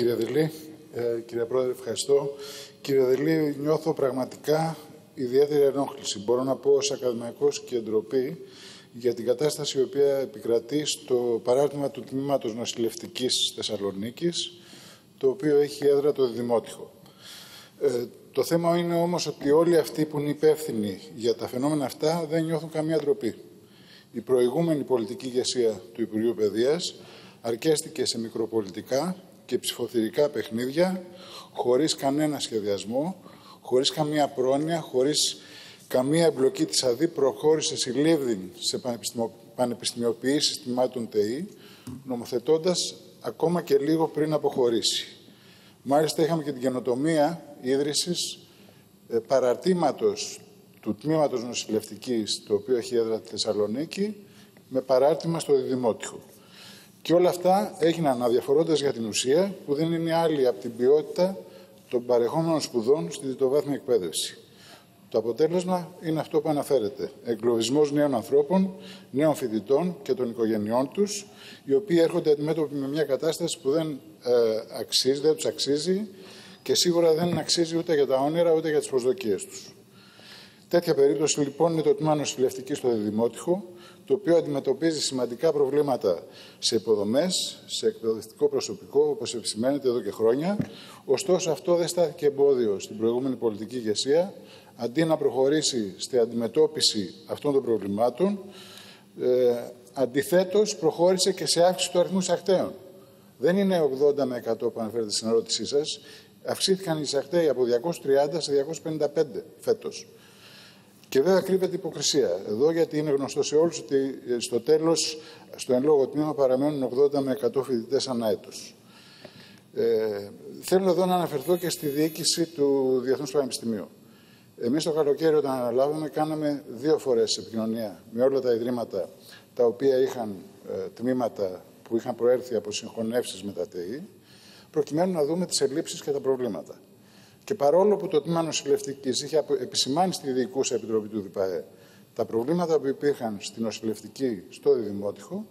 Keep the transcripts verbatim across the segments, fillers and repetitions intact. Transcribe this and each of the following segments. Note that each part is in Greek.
κύριε Δελή. Ε, κύριε Πρόεδρε, ευχαριστώ. Κύριε Δελή, νιώθω πραγματικά ιδιαίτερη ενόχληση. Μπορώ να πω ως ακαδημαϊκός και ντροπή για την κατάσταση η οποία επικρατεί στο παράρτημα του τμήματος νοσηλευτικής Θεσσαλονίκης, το οποίο έχει έδρα το Διδυμότειχο. Ε, το θέμα είναι όμως ότι όλοι αυτοί που είναι υπεύθυνοι για τα φαινόμενα αυτά δεν νιώθουν καμία ντροπή. Η προηγούμενη πολιτική ηγεσία του Υπουργείου Παιδείας αρκέστηκε σε μικροπολιτικά και ψηφοθυρικά παιχνίδια, χωρίς κανένα σχεδιασμό, χωρίς καμία πρόνοια, χωρίς καμία εμπλοκή της ΑΔΗ, προχώρησε συλλήβδιν σε πανεπιστημιο... πανεπιστημιοποιήσεις τμήματων ΤΕΗ, νομοθετώντας ακόμα και λίγο πριν αποχωρήσει. Μάλιστα, είχαμε και την καινοτομία ίδρυσης ε, παραρτήματος του τμήματος νοσηλευτικής, το οποίο έχει έδρα τη Θεσσαλονίκη, με παράρτημα στο Διδυμότειχο. Και όλα αυτά έγιναν αδιαφορώντας για την ουσία, που δεν είναι άλλη από την ποιότητα των παρεχόμενων σπουδών στη διτοβάθμια εκπαίδευση. Το αποτέλεσμα είναι αυτό που αναφέρεται. Εγκλωβισμός νέων ανθρώπων, νέων φοιτητών και των οικογενειών τους, οι οποίοι έρχονται αντιμέτωποι με μια κατάσταση που δεν, ε, αξίζει, δεν τους αξίζει και σίγουρα δεν αξίζει ούτε για τα όνειρα ούτε για τις προσδοκίες τους. Τέτοια περίπτωση λοιπόν είναι το τμήμα νοσηλευτικής στο Διδυμότειχο, το οποίο αντιμετωπίζει σημαντικά προβλήματα σε υποδομές, σε εκπαιδευτικό προσωπικό, όπως επισημαίνεται εδώ και χρόνια. Ωστόσο, αυτό δεν στάθηκε εμπόδιο στην προηγούμενη πολιτική ηγεσία, αντί να προχωρήσει στην αντιμετώπιση αυτών των προβλημάτων, ε, αντιθέτως προχώρησε και σε αύξηση του αριθμού εισακταίων. Δεν είναι ογδόντα με εκατό που αναφέρετε στην ερώτησή σας. Αυξήθηκαν οι εισακταίοι από διακόσια τριάντα σε διακόσια πενήντα πέντε φέτος. Και βέβαια κρύβεται υποκρισία εδώ, γιατί είναι γνωστό σε όλους ότι στο τέλος, στο εν λόγω τμήμα, παραμένουν ογδόντα με εκατό φοιτητές ανά έτος. Ε, θέλω εδώ να αναφερθώ και στη διοίκηση του Διεθνούς Πανεπιστημίου. Εμείς το καλοκαίρι, όταν αναλάβαμε, κάναμε δύο φορές επικοινωνία με όλα τα ιδρύματα τα οποία είχαν ε, τμήματα που είχαν προέρθει από συγχωνεύσεις με τα ΤΕΗ, προκειμένου να δούμε τις ελλείψεις και τα προβλήματα. Και παρόλο που το τμήμα νοσηλευτικής είχε επισημάνει στη Διοικούσα Επιτροπή του ΔΥΠΑΕ τα προβλήματα που υπήρχαν στη νοσηλευτική στο Διδυμότειχο,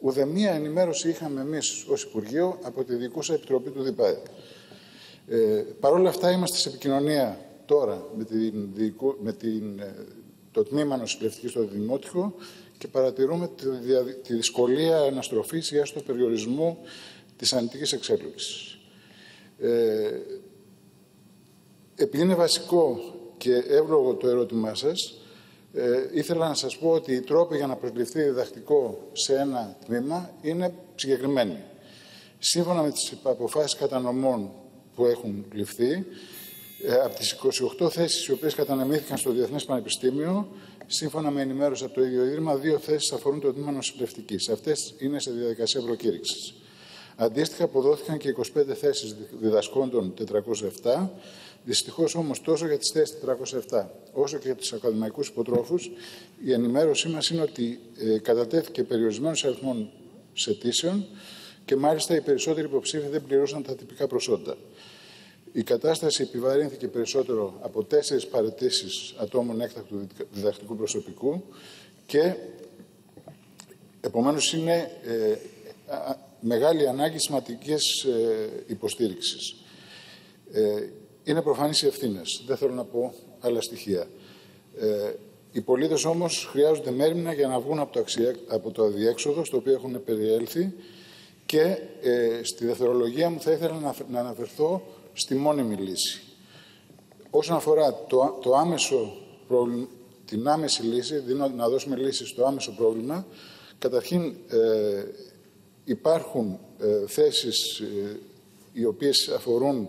ουδέμια ενημέρωση είχαμε εμείς ως Υπουργείο από τη Διοικούσα Επιτροπή του ΔΥΠΑΕ. Ε, Παρ' όλα αυτά, είμαστε σε επικοινωνία τώρα με, την, με την, το τμήμα νοσηλευτικής στο Διδυμότειχο και παρατηρούμε τη, τη δυσκολία αναστροφής ή έστω περιορισμού της ανητικής εξέλιξης. Ε, Επειδή είναι βασικό και εύλογο το ερώτημά σας, ε, ήθελα να σας πω ότι οι τρόποι για να προσληφθεί διδακτικό σε ένα τμήμα είναι συγκεκριμένοι. Σύμφωνα με τις αποφάσεις κατανομών που έχουν ληφθεί, ε, από τις είκοσι οκτώ θέσεις οι οποίες κατανεμήθηκαν στο Διεθνές Πανεπιστήμιο, σύμφωνα με ενημέρωση από το ίδιο ίδρυμα, δύο θέσεις αφορούν το τμήμα νοσηλευτικής. Αυτές είναι σε διαδικασία προκήρυξης. Αντίστοιχα, αποδόθηκαν και είκοσι πέντε θέσεις διδασκόντων τετρακόσια επτά. Δυστυχώς όμως, τόσο για τις θέσεις τετρακόσια επτά όσο και για τους ακαδημαϊκούς υποτρόφους, η ενημέρωσή μας είναι ότι ε, κατατέθηκε περιορισμένος αριθμών αιτήσεων και μάλιστα οι περισσότεροι υποψήφοι δεν πληρώσαν τα τυπικά προσόντα. Η κατάσταση επιβαρύνθηκε περισσότερο από τέσσερις παραιτήσεις ατόμων έκτακτου διδακτικού προσωπικού και επομένως είναι ε, α, μεγάλη ανάγκη σημαντικής ε, υποστήριξης. Ε, Είναι προφανείς οι ευθύνες. Δεν θέλω να πω άλλα στοιχεία. Ε, οι πολίτες όμως χρειάζονται μέριμνα για να βγουν από το, αξια... από το αδιέξοδο στο οποίο έχουν περιέλθει και ε, στη δευτερολογία μου θα ήθελα να, να αναφερθώ στη μόνιμη λύση. Όσον αφορά το, το άμεσο πρόβλημα, την άμεση λύση, δίνω, να δώσουμε λύση στο άμεσο πρόβλημα, καταρχήν ε, υπάρχουν ε, θέσεις ε, οι οποίες αφορούν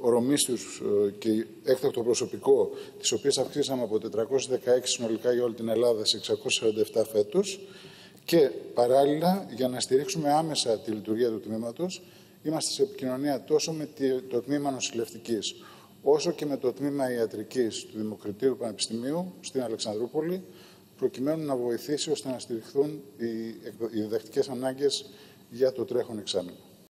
ορομίσιους και έκτακτο προσωπικό, τις οποίες αυξήσαμε από τετρακόσια δεκαέξι συνολικά για όλη την Ελλάδα σε εξακόσια σαράντα επτά φέτος, και παράλληλα, για να στηρίξουμε άμεσα τη λειτουργία του τμήματος, είμαστε σε επικοινωνία τόσο με το τμήμα νοσηλευτικής όσο και με το τμήμα ιατρικής του Δημοκριτήριου Πανεπιστημίου στην Αλεξανδρούπολη, προκειμένου να βοηθήσει ώστε να στηριχθούν οι διδακτικές ανάγκες για το τρέχον εξάμηνο.